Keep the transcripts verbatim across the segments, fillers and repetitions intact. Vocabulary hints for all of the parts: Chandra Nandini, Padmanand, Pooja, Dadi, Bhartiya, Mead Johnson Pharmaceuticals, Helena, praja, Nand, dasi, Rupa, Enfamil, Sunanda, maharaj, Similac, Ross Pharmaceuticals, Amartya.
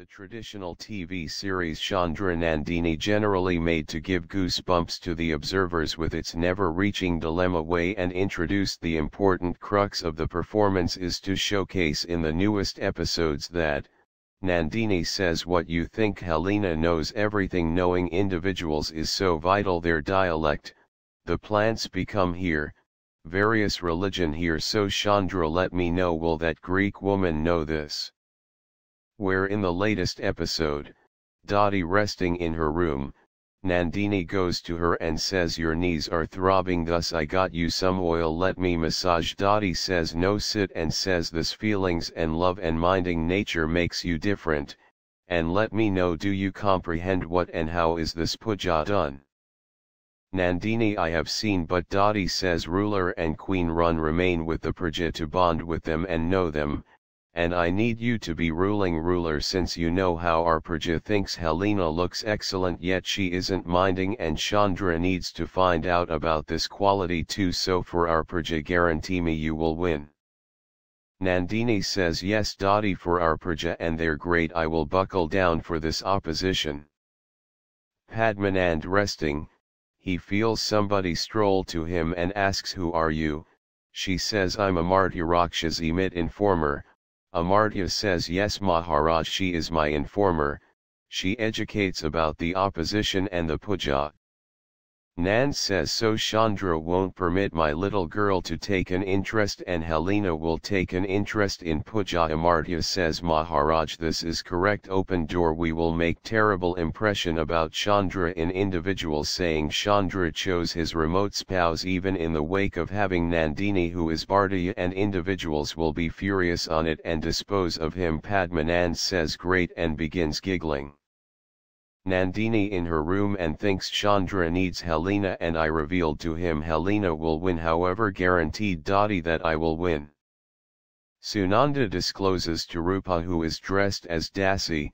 the traditional T V series Chandra Nandini generally made to give goosebumps to the observers with its never-reaching dilemma way and introduced the important crux of the performance is to showcase in the newest episodes that, Nandini says what you think Helena knows everything knowing individuals is so vital their dialect, the plants become here, various religion here so Chandra let me know will that Greek woman know this. Where in the latest episode, Dadi resting in her room, Nandini goes to her and says your knees are throbbing thus I got you some oil let me massage Dadi says no sit and says this feelings and love and minding nature makes you different, and let me know do you comprehend what and how is this puja done. Nandini I have seen but Dadi says ruler and queen run remain with the praja to bond with them and know them, and I need you to be ruling ruler since you know how our praja thinks Helena looks excellent yet she isn't minding and Chandra needs to find out about this quality too so for our praja guarantee me you will win. Nandini says yes Dadi for our praja and their great I will buckle down for this opposition. Padmanand resting. He feels somebody stroll to him and asks who are you, she says I'm Amartya Raksha's emit informer, Amartya says yes Maharaj she is my informer, she educates about the opposition and the puja. Nand says so Chandra won't permit my little girl to take an interest and Helena will take an interest in puja Amartya says Maharaj this is correct open door we will make terrible impression about Chandra in individuals saying Chandra chose his remote spouse even in the wake of having Nandini who is Bhartiya and individuals will be furious on it and dispose of him Padmanand says great and begins giggling. Nandini in her room and thinks Chandra needs Helena and I revealed to him Helena will win however guaranteed Dadi that I will win. Sunanda discloses to Rupa who is dressed as Dasi,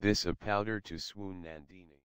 this a powder to swoon Nandini.